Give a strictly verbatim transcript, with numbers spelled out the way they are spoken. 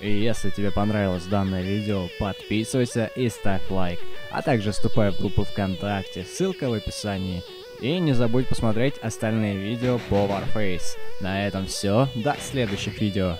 И если тебе понравилось данное видео, подписывайся и ставь лайк, а также вступай в группу ВКонтакте, ссылка в описании. И не забудь посмотреть остальные видео по Warface. На этом все, до следующих видео.